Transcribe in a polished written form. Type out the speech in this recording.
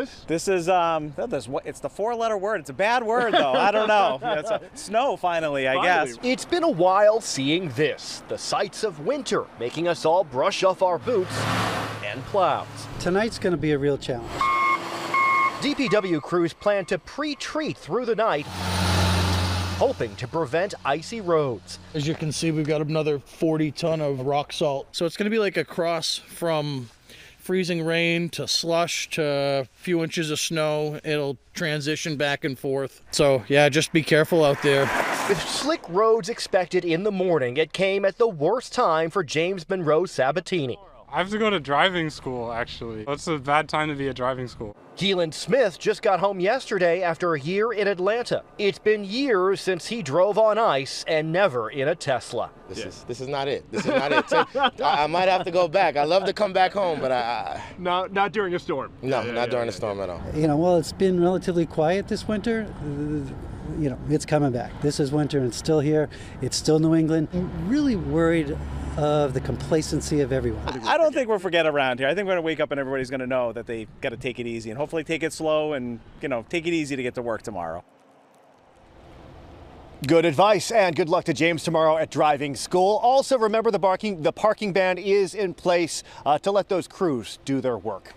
this? This is, it's the four-letter word. It's a bad word, though. I don't know. It's snow, finally, I guess. It's been a while seeing this, the sights of winter, making us all brush off our boots and plows. Tonight's going to be a real challenge. DPW crews plan to pre-treat through the night, hoping to prevent icy roads. As you can see, we've got another 40 ton of rock salt. So it's going to be like a cross from freezing rain to slush to a few inches of snow. It'll transition back and forth. So yeah, just be careful out there. With slick roads expected in the morning, it came at the worst time for James Monroe Sabatini. I have to go to driving school, actually. That's a bad time to be at driving school. Keeland Smith just got home yesterday after a year in Atlanta. It's been years since he drove on ice and never in a Tesla. This is not it. This is not it. I might have to go back. I love to come back home, but not during a storm. No, not during a storm at all. You know, well, it's been relatively quiet this winter. You know, it's coming back. This is winter and it's still here. It's still New England. I'm really worried of the complacency of everyone. I don't think we'll forget around here. I think we're gonna wake up and everybody's gonna know that they gotta take it easy and hopefully take it slow and, you know, take it easy to get to work tomorrow. Good advice, and good luck to James tomorrow at driving school. Also remember the parking ban is in place to let those crews do their work.